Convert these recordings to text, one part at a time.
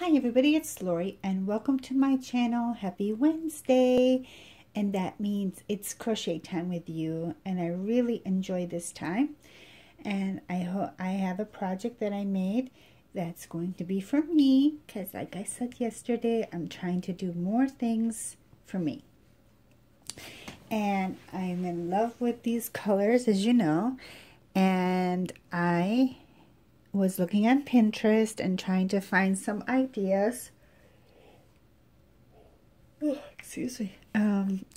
Hi everybody, it's Lori and welcome to my channel. Happy Wednesday, and that means it's crochet time with you, and I really enjoy this time. And I hope I have a project that I made that's going to be for me, because like I said yesterday, I'm trying to do more things for me. And I'm in love with these colors, as you know, and I was looking on Pinterest and trying to find some ideas, excuse me,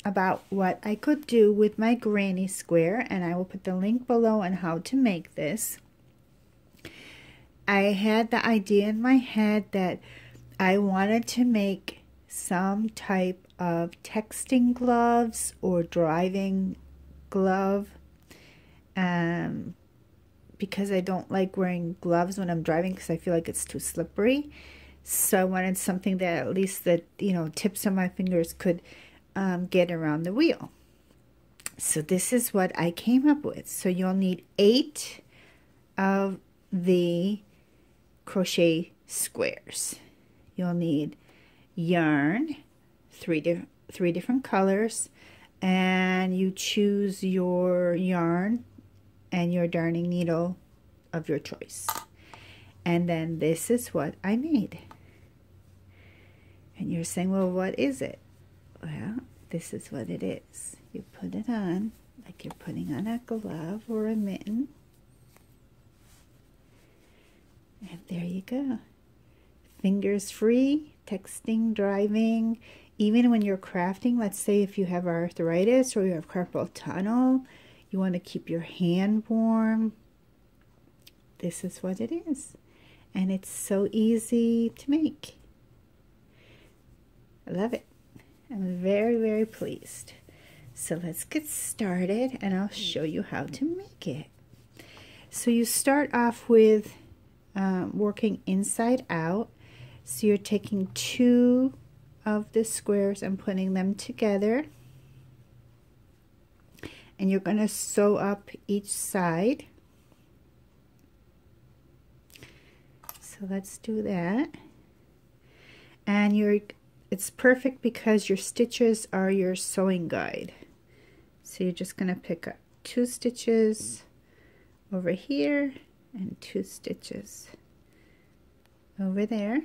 about what I could do with my granny square, and I will put the link below on how to make this. I had the idea in my head that I wanted to make some type of texting gloves or driving glove, because I don't like wearing gloves when I'm driving because I feel like it's too slippery. So I wanted something that at least the, you know, tips of my fingers could get around the wheel. So this is what I came up with. So you'll need 8 of the crochet squares. You'll need yarn, three different colors, and you choose your yarn and your darning needle of your choice. And then this is what I made. And you're saying, well, what is it? Well, this is what it is. You put it on like you're putting on a glove or a mitten, and there you go. Fingers free, texting, driving. Even when you're crafting, let's say if you have arthritis or you have carpal tunnel, you want to keep your hand warm. This is what it is. And it's so easy to make. I love it. I'm very, very pleased. So let's get started and I'll show you how to make it. So you start off with working inside out. So you're taking 2 of the squares and putting them together. And you're going to sew up each side. So let's do that. And it's perfect because your stitches are your sewing guide. So you're just going to pick up 2 stitches over here and 2 stitches over there.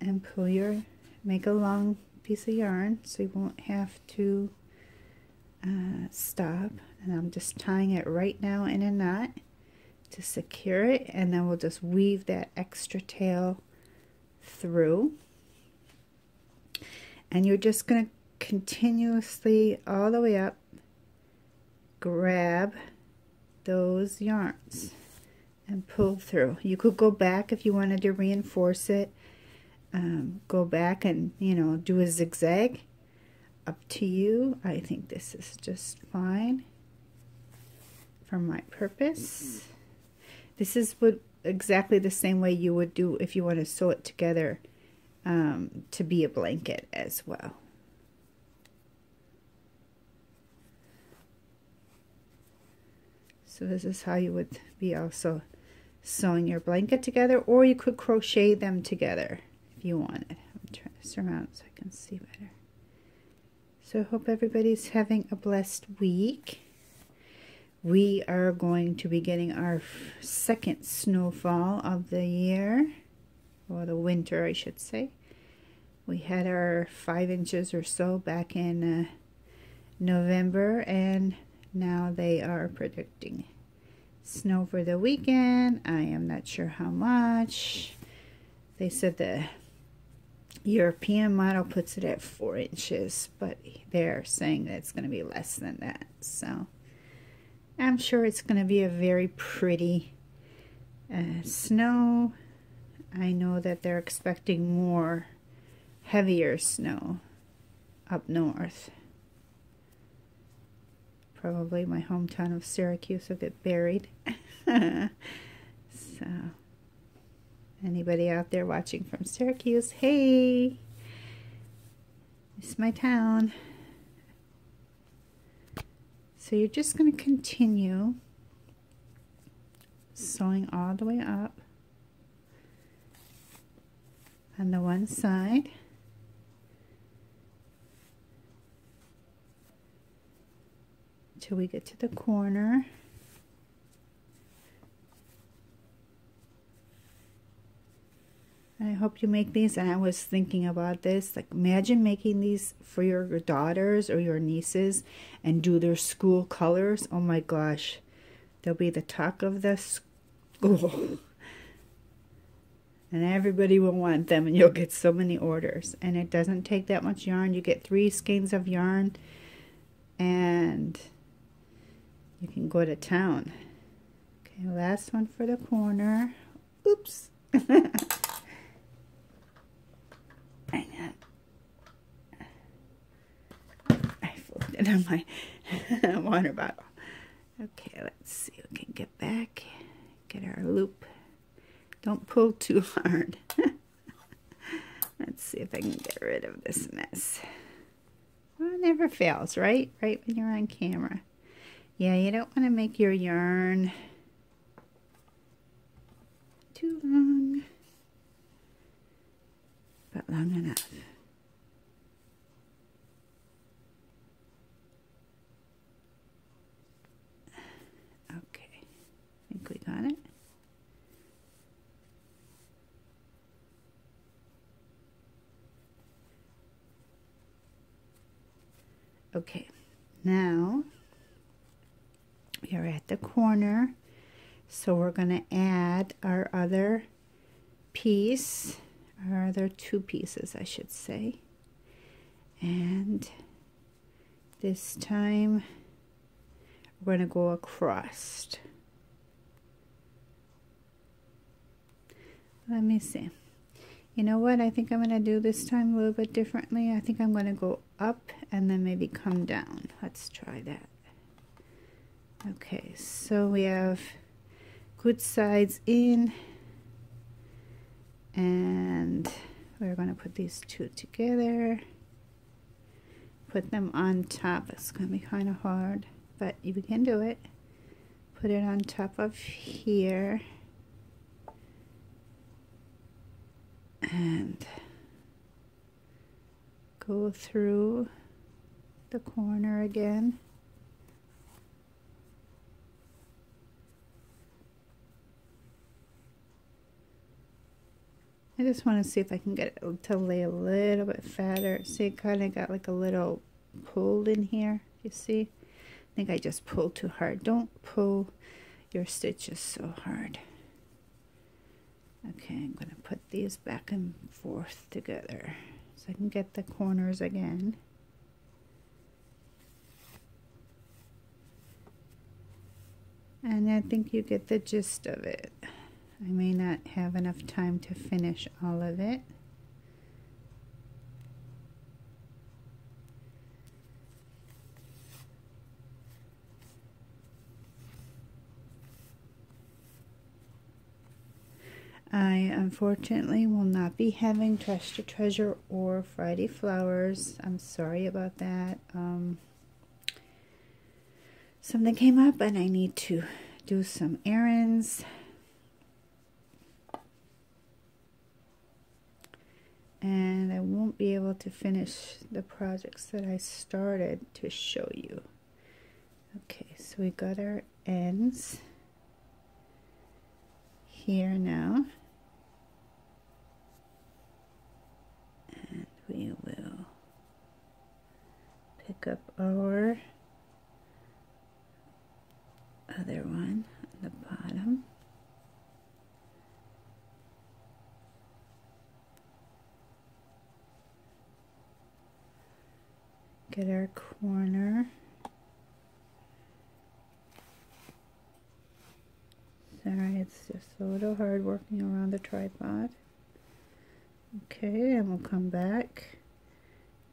And pull your, make a long piece of yarn so you won't have to stop, and I'm just tying it right now in a knot to secure it, and then we'll just weave that extra tail through. And you're just going to continuously all the way up grab those yarns and pull through. You could go back if you wanted to reinforce it, go back and, you know, do a zigzag. Up to you. I think this is just fine for my purpose. This is exactly the same way you would do if you want to sew it together to be a blanket as well. So this is how you would be also sewing your blanket together, or you could crochet them together if you wanted. I'm trying to surmount so I can see better. So I hope everybody's having a blessed week. We are going to be getting our second snowfall of the year, or the winter, I should say. We had our 5 inches or so back in November, and now they are predicting snow for the weekend. I am not sure how much. They said the European model puts it at 4 inches, but they're saying that it's going to be less than that. So I'm sure it's going to be a very pretty snow. I know that they're expecting more heavier snow up north. Probably my hometown of Syracuse will get buried. So anybody out there watching from Syracuse, hey, it's my town. So you're just going to continue sewing all the way up on the one side. Till we get to the corner. I hope you make these, and I was thinking about this, like imagine making these for your daughters or your nieces and do their school colors. Oh my gosh, they'll be the talk of the school. And everybody will want them, and you'll get so many orders. And it doesn't take that much yarn. You get 3 skeins of yarn and you can go to town. Okay, last one for the corner. Oops. Hang on. I flipped it on my water bottle. Okay, let's see. We can get back, get our loop. Don't pull too hard. Let's see if I can get rid of this mess. Well, it never fails, right? Right when you're on camera. Yeah, you don't want to make your yarn too long, but long enough. Okay, I think we got it. Okay, now we are at the corner, so we're going to add our other piece, our other 2 pieces, I should say. And this time we're going to go across. Let me see. You know what? I think I'm going to do this time a little bit differently. I think I'm going to go up and then maybe come down. Let's try that. Okay, so we have good sides in, and we're going to put these 2 together, put them on top. It's going to be kind of hard, but we can do it. Put it on top of here. And go through the corner again. I just want to see if I can get it to lay a little bit fatter. See, it kind of got like a little pulled in here. You see? I think I just pulled too hard. Don't pull your stitches so hard. Okay, I'm going to put these back and forth together so I can get the corners again. And I think you get the gist of it. I may not have enough time to finish all of it. I unfortunately will not be having Trash to Treasure or Friday Flowers. I'm sorry about that. Something came up and I need to do some errands. And I won't be able to finish the projects that I started to show you. Okay, so we got our ends here now, and we will pick up our other one on the bottom. Get our corner. Sorry, it's just a little hard working around the tripod. Okay, and we'll come back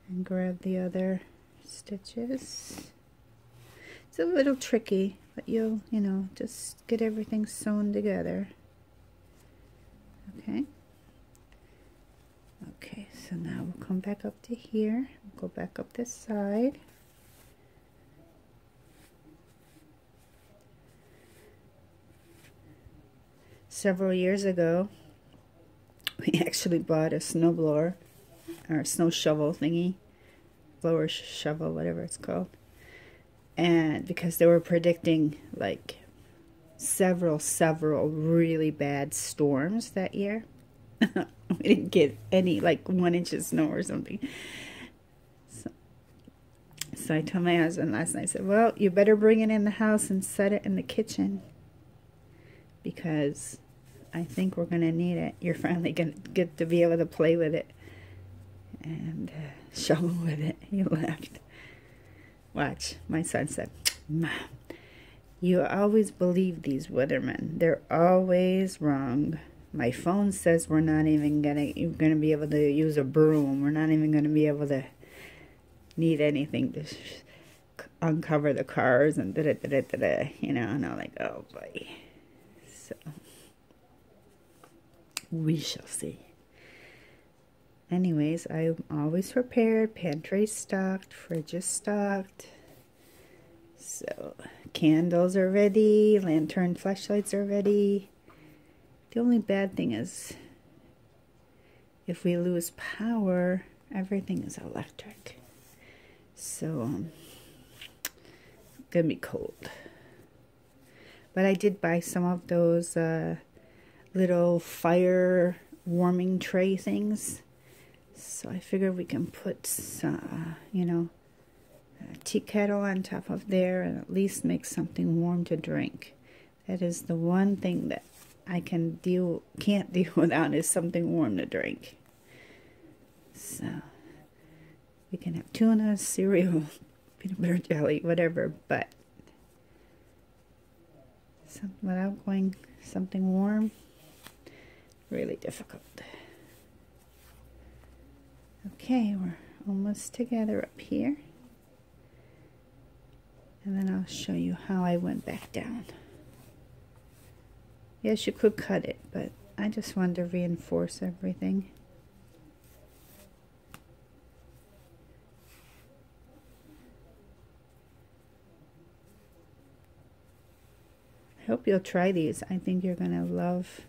and grab the other stitches. It's a little tricky, but you'll, you know, just get everything sewn together. Okay. Okay, so now we'll come back up to here. We'll go back up this side. Several years ago, we actually bought a snowblower or a snow shovel thingy, blower shovel, whatever it's called, and because they were predicting like several really bad storms that year. We didn't get any, like 1 inch of snow or something. So I told my husband last night, I said, well, you better bring it in the house and set it in the kitchen, because I think we're going to need it. You're finally going to get to be able to play with it and shovel with it. He laughed. Watch. My son said, Mom, you always believe these weathermen. They're always wrong. My phone says we're not even going to be able to use a broom. We're not even going to be able to need anything to uncover the cars and da-da-da-da-da-da, you know, and I'm like, oh boy. So, we shall see. Anyways, I'm always prepared. Pantry stocked, fridge is stocked. So, candles are ready, lantern flashlights are ready. The only bad thing is, if we lose power, everything is electric. So, it's going to be cold. But I did buy some of those little fire warming tray things. So I figured we can put, you know, a tea kettle on top of there and at least make something warm to drink. That is the one thing that I can't deal without is something warm to drink. So we can have tuna, cereal, peanut butter jelly, whatever, but without going something warm, really difficult. Okay, we're almost together up here, and then I'll show you how I went back down. Yes, you could cut it, but I just wanted to reinforce everything. I hope you'll try these. I think you're gonna love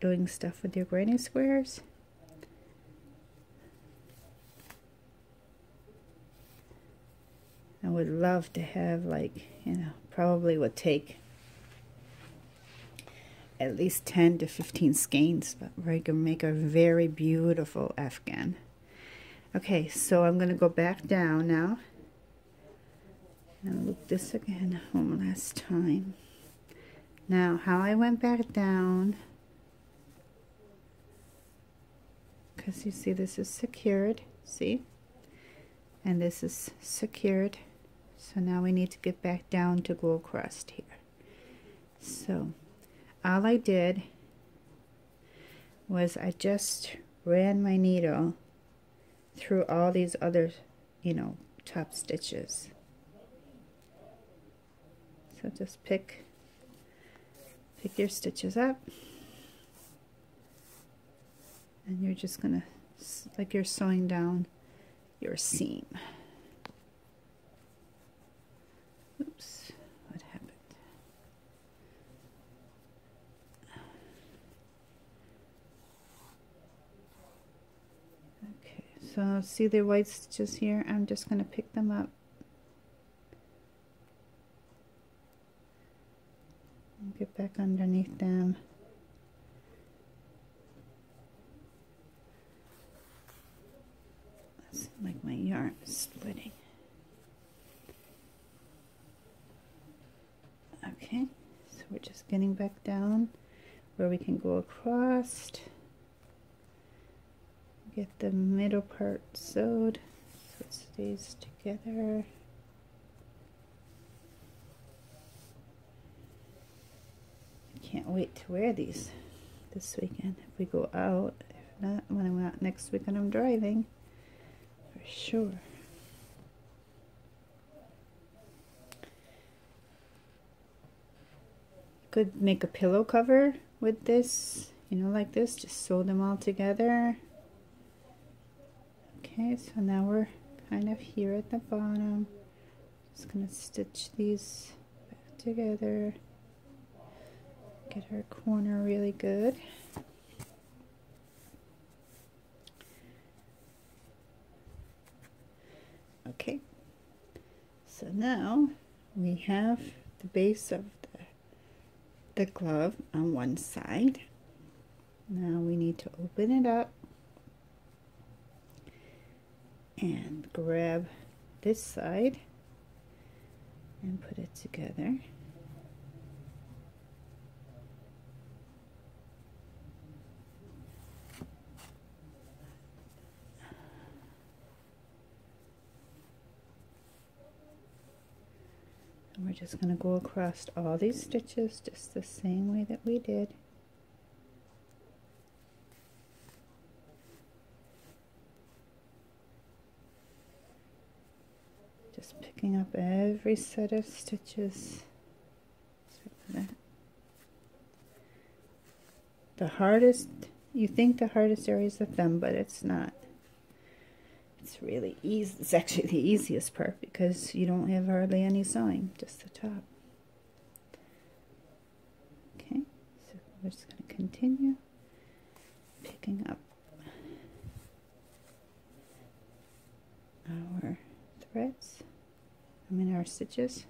doing stuff with your granny squares. I would love to have, like, you know, probably would take at least 10 to 15 skeins, but we're going to make a very beautiful afghan. Okay, so I'm going to go back down now and loop this again one last time. Now, how I went back down, because you see this is secured, see? And this is secured, so now we need to get back down to go across here. So, all I did was I just ran my needle through all these other, you know, top stitches. So just pick your stitches up, and you're just gonna, like you're sewing down your seam. Oops. So see the white stitches here? I'm just going to pick them up and get back underneath them. That's like my yarn is splitting. Okay, so we're just getting back down where we can go across. Get the middle part sewed so it stays together. I can't wait to wear these this weekend if we go out. If not, when I'm out next weekend, I'm driving for sure. Could make a pillow cover with this, you know, like this, just sew them all together. Okay, so now we're kind of here at the bottom. Just gonna stitch these back together. Get our corner really good. Okay, so now we have the base of the glove on one side. Now we need to open it up and grab this side and put it together. And we're just going to go across all these stitches just the same way that we did. Just picking up every set of stitches. The hardest, you think the hardest area is the thumb, but it's not. It's really easy. It's actually the easiest part because you don't have hardly any sewing, just the top. Okay, so we're just going to continue picking up our threads, our stitches.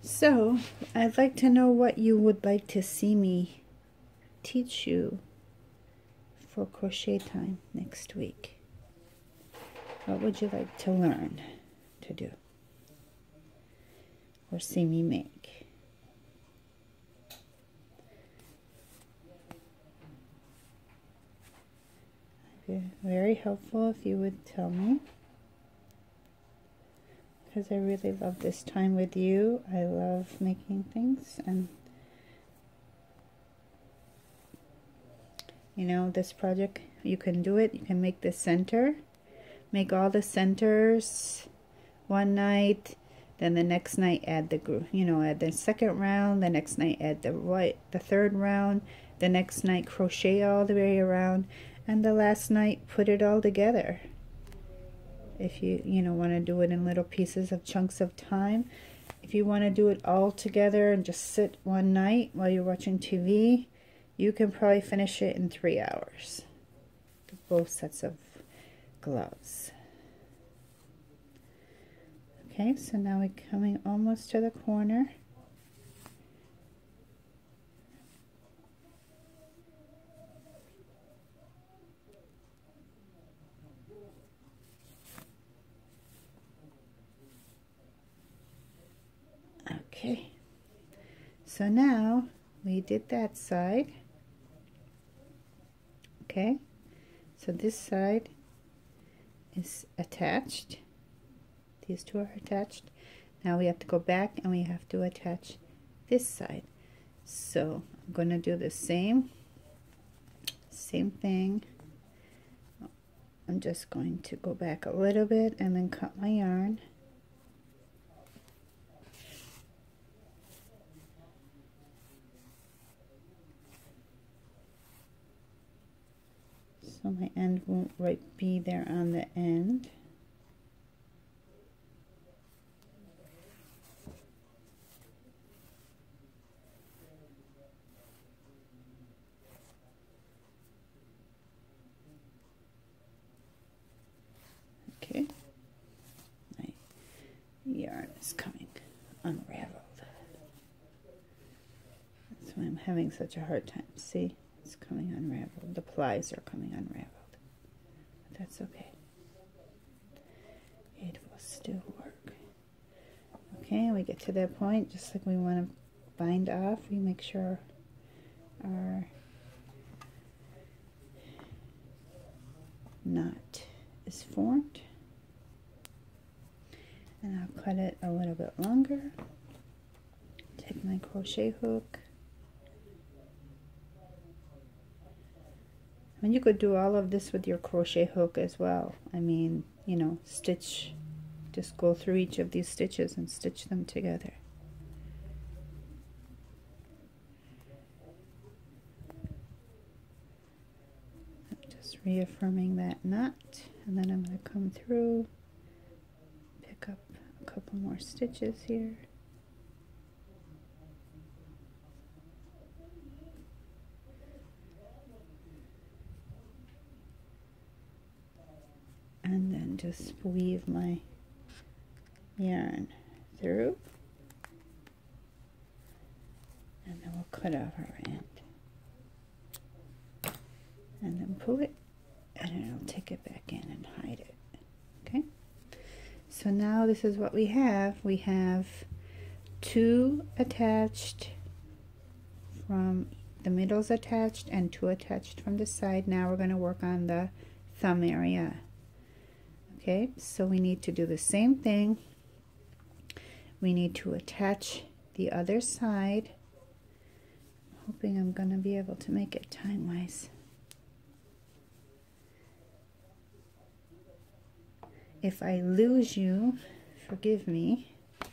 So I'd like to know what you would like to see me teach you for crochet time next week. What would you like to learn to do or see me make? It'd be very helpful if you would tell me, because I really love this time with you. I love making things, and you know, this project, you can do it. You can make the center, make all the centers one night, then the next night add the groove, add the second round, the next night add the third round, the next night crochet all the way around, and the last night put it all together. If you want to do it in little pieces of chunks of time, if you want to do it all together and just sit one night while you're watching TV, you can probably finish it in 3 hours, both sets of gloves. Okay, so now we're coming almost to the corner. Okay, so now we did that side. Okay, so this side is attached. These two are attached. Now we have to go back and we have to attach this side. So I'm going to do the same thing. I'm just going to go back a little bit and then cut my yarn. So my end won't right be there on the end. Okay, my yarn is coming unraveled. That's why I'm having such a hard time. See? It's coming unraveled. The plies are coming unraveled. But that's okay. It will still work. Okay, we get to that point. Just like we want to bind off, we make sure our knot is formed. And I'll cut it a little bit longer. Take my crochet hook. And you could do all of this with your crochet hook as well. Just go through each of these stitches and stitch them together. I'm just reaffirming that knot, and then I'm going to come through, pick up a couple more stitches here. just weave my yarn through, and then we'll cut off our end and then pull it, and it'll take it back in and hide it. Okay, so now this is what we have. We have two attached from the middle's attached and two attached from the side. Now we're going to work on the thumb area. Okay, so we need to do the same thing. We need to attach the other side. I'm hoping I'm going to be able to make it time-wise. If I lose you, forgive me. I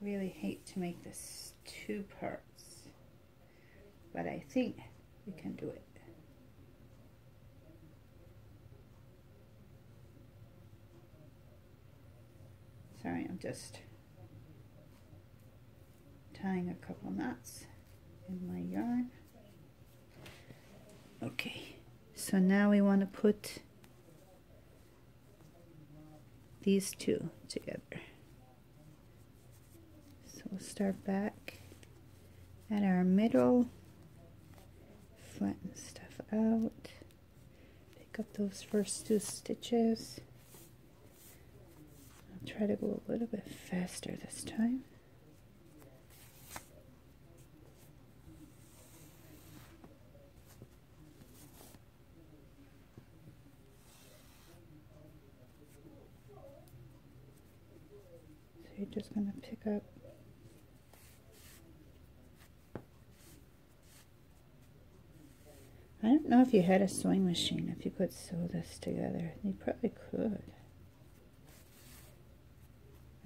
really hate to make this two parts, but I think we can do it. Sorry, I'm just tying a couple knots in my yarn. Okay, so now we want to put these two together. So we'll start back at our middle, flatten stuff out, pick up those first two stitches. I'll try to go a little bit faster this time. You're just going to pick up I don't know if you had a sewing machine, if you could sew this together. You probably could.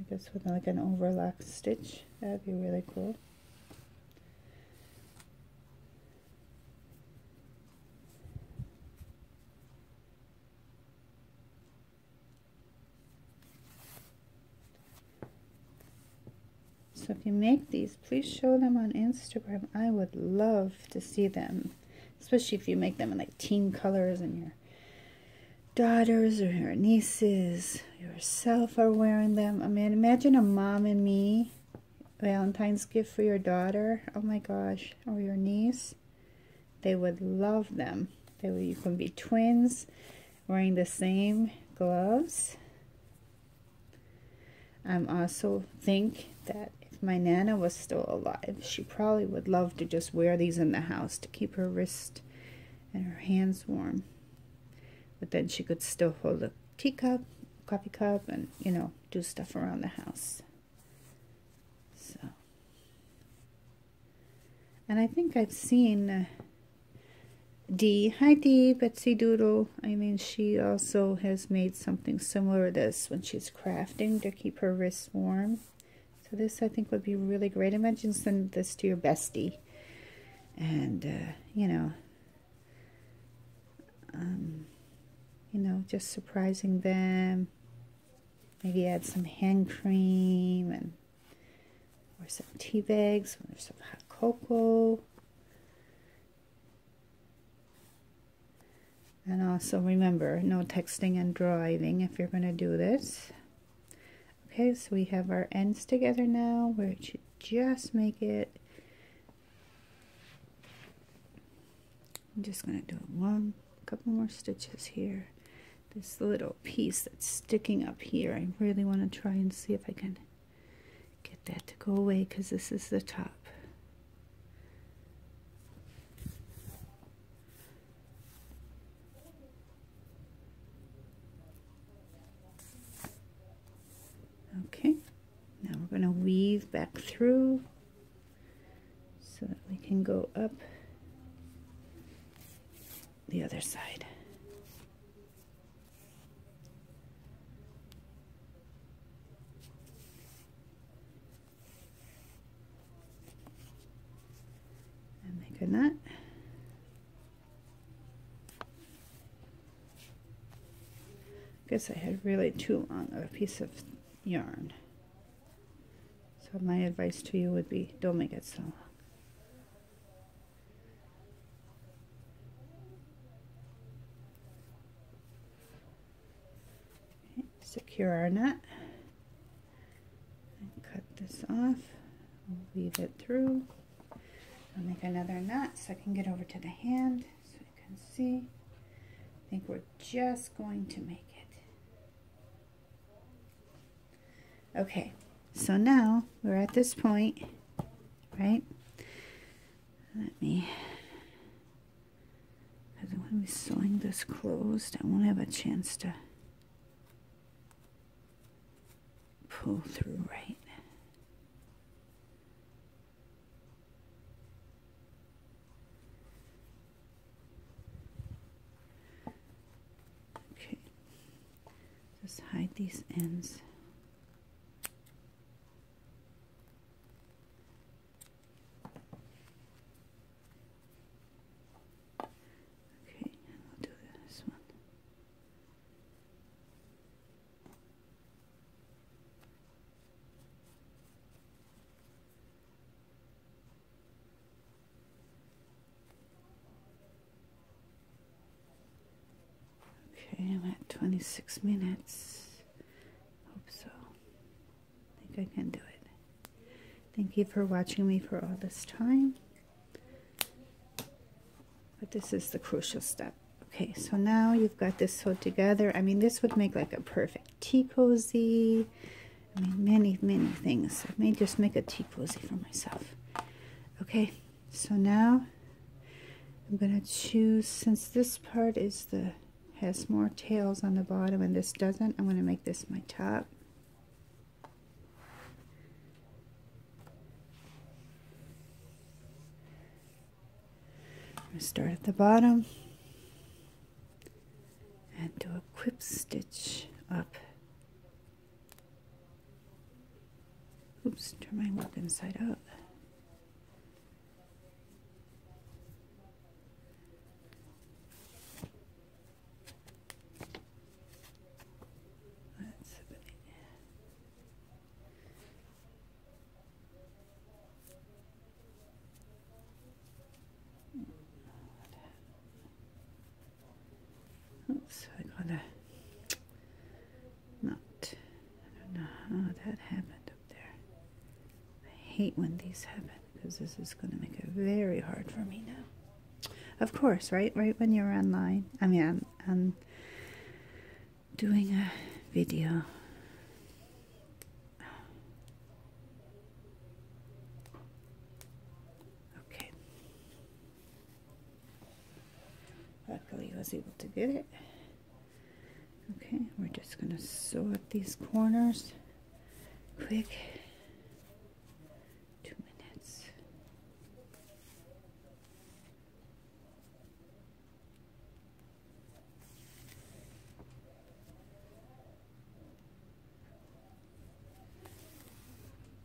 I guess with like an overlock stitch, that would be really cool. So if you make these, please show them on Instagram. I would love to see them, especially if you make them in like teen colors and your daughters or your nieces, yourself are wearing them. I mean, imagine a mom and me Valentine's gift for your daughter. Oh my gosh, or your niece. They would love them. You can be twins wearing the same gloves. I'm also think that if my Nana was still alive, she probably would love to just wear these in the house to keep her wrist and her hands warm. But then she could still hold a teacup, coffee cup, and, you know, do stuff around the house. So, and I think I've seen Dee. Hi Dee, Betsy Doodle. I mean, she also has made something similar to this when she's crafting to keep her wrists warm. So this, I think, would be really great. Imagine sending this to your bestie. And, just surprising them. Maybe add some hand cream or some tea bags or some hot cocoa. And also remember, no texting and driving if you're going to do this. Okay, so we have our ends together now, where it should just make it. I'm just going to do a couple more stitches here. This little piece that's sticking up here, I really want to try and see if I can get that to go away, because this is the top. Okay, now we're going to weave back through so that we can go up the other side. And make a knot. I guess I had really too long of a piece of yarn. So my advice to you would be, don't make it so long. secure our nut. And cut this off, we'll weave it through. I'll make another knot so I can get over to the hand so you can see. I think we're just going to make it. Okay, so now we're at this point, right? Let me, because I'm going to be sewing this closed, I won't have a chance to pull through right. Okay, just hide these ends. I'm at 26 minutes. Hope so. I think I can do it. Thank you for watching me for all this time. But this is the crucial step. Okay, so now you've got this sewed together. I mean, this would make like a perfect tea cozy. I mean, many, many things. I may just make a tea cozy for myself. Okay, so now I'm going to choose, since this part is the has more tails on the bottom and this doesn't, I'm going to make this my top. I'm going to start at the bottom and do a quip stitch up. Oops, turn my work inside out. So I gotta not, I don't know how that happened up there. I hate when these happen because this is going to make it very hard for me now. Of course, right when you're online, I mean, I'm doing a video. Okay. Luckily I was able to get it. Okay, we're just going to sew up these corners quick. 2 minutes.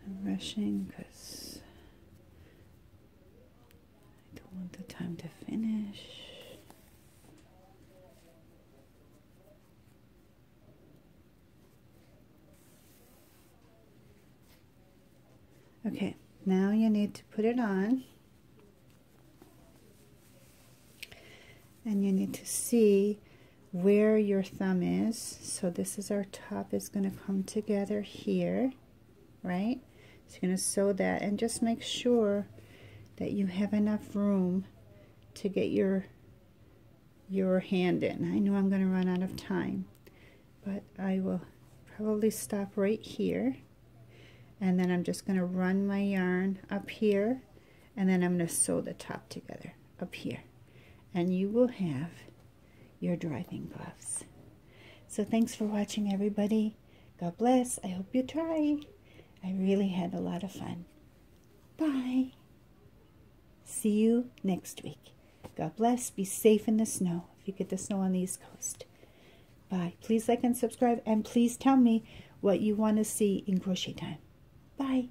I'm rushing because I don't want the time to finish. Okay, now you need to put it on, and you need to see where your thumb is. So this is our top, is going to come together here, right? So you're going to sew that, and just make sure that you have enough room to get your hand in. I know I'm going to run out of time, but I will probably stop right here. And then I'm just going to run my yarn up here, and then I'm going to sew the top together up here, and you will have your driving gloves. So thanks for watching, everybody. God bless. I hope you try. I really had a lot of fun. Bye. See you next week. God bless. Be safe in the snow if you get the snow on the East Coast. Bye. Please like and subscribe, and please tell me what you want to see in crochet time. Bye.